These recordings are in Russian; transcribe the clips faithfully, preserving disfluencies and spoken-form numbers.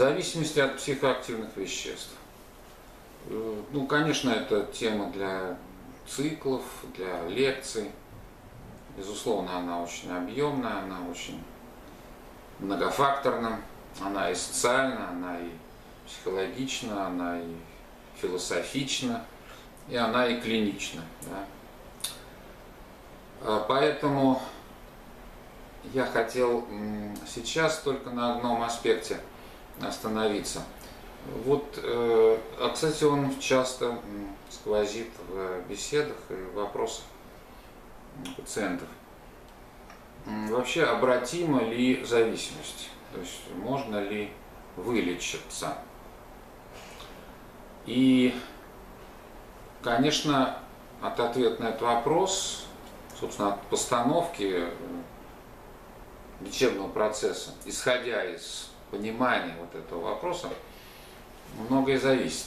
зависимости от психоактивных веществ. Ну, конечно, это тема для циклов, для лекций. Безусловно, она очень объемная, она очень многофакторна, она и социальна, она и психологична, она и философична, и она и клинична. Да? Поэтому я хотел сейчас только на одном аспекте остановиться. Вот, а, кстати, он часто сквозит в беседах и вопросах пациентов. Вообще, обратима ли зависимость? То есть, можно ли вылечиться? И, конечно, от ответа на этот вопрос, собственно, от постановки лечебного процесса, исходя из понимания вот этого вопроса, многое зависит.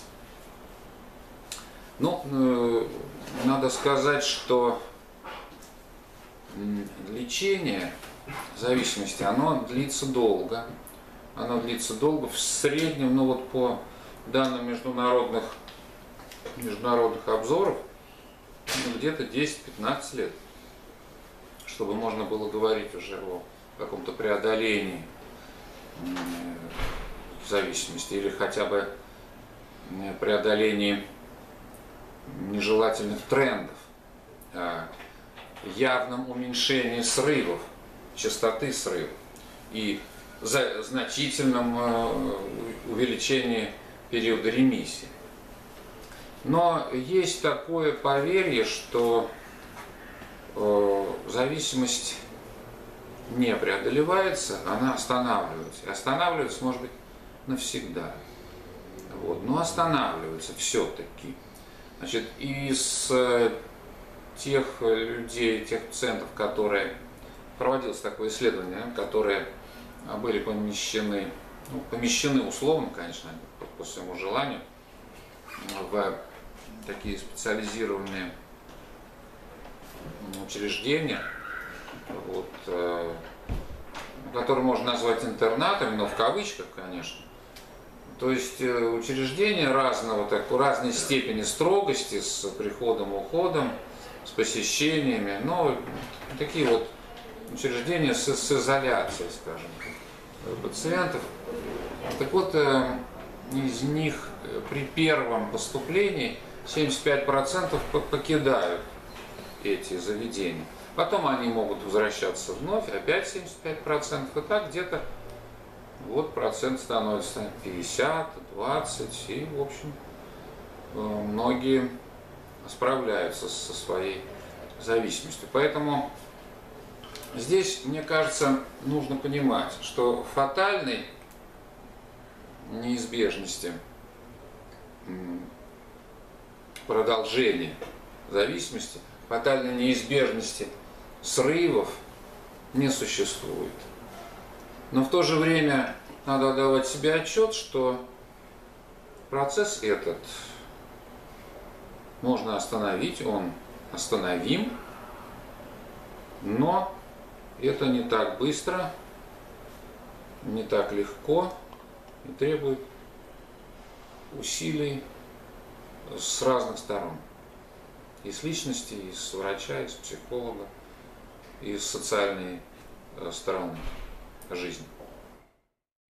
Ну, э, надо сказать, что лечение зависимости, оно длится долго. Оно длится долго, в среднем, ну вот по данным международных, международных обзоров, ну, где-то десять-пятнадцать лет, чтобы можно было говорить уже о каком-то преодолении зависимости или хотя бы преодолении нежелательных трендов, явном уменьшении срывов, частоты срывов и значительном увеличении периода ремиссии. Но есть такое поверье, что зависимость не преодолевается, она останавливается. И останавливается, может быть, навсегда. Вот. Но останавливается все-таки. Значит, из тех людей, тех пациентов, которые проводилось такое исследование, которые были помещены, ну, помещены условно, конечно, по своему желанию, в такие специализированные учреждения, вот, который можно назвать интернатами, но в кавычках, конечно. То есть учреждения разного, так, разной степени строгости с приходом, уходом, с посещениями, но такие вот учреждения с, с изоляцией, скажем, пациентов. Так вот, из них при первом поступлении семьдесят пять процентов покидают эти заведения. Потом они могут возвращаться вновь, опять семьдесят пять процентов, и так где-то вот процент становится пятьдесят, двадцать, и, в общем, многие справляются со своей зависимостью. Поэтому здесь, мне кажется, нужно понимать, что фатальной неизбежности продолжения зависимости, фатальной неизбежности срывов не существует. Но в то же время надо отдавать себе отчет, что процесс этот можно остановить, он остановим, но это не так быстро, не так легко и требует усилий с разных сторон. И с личности, и с врача, и с психолога, и с социальной стороны жизни.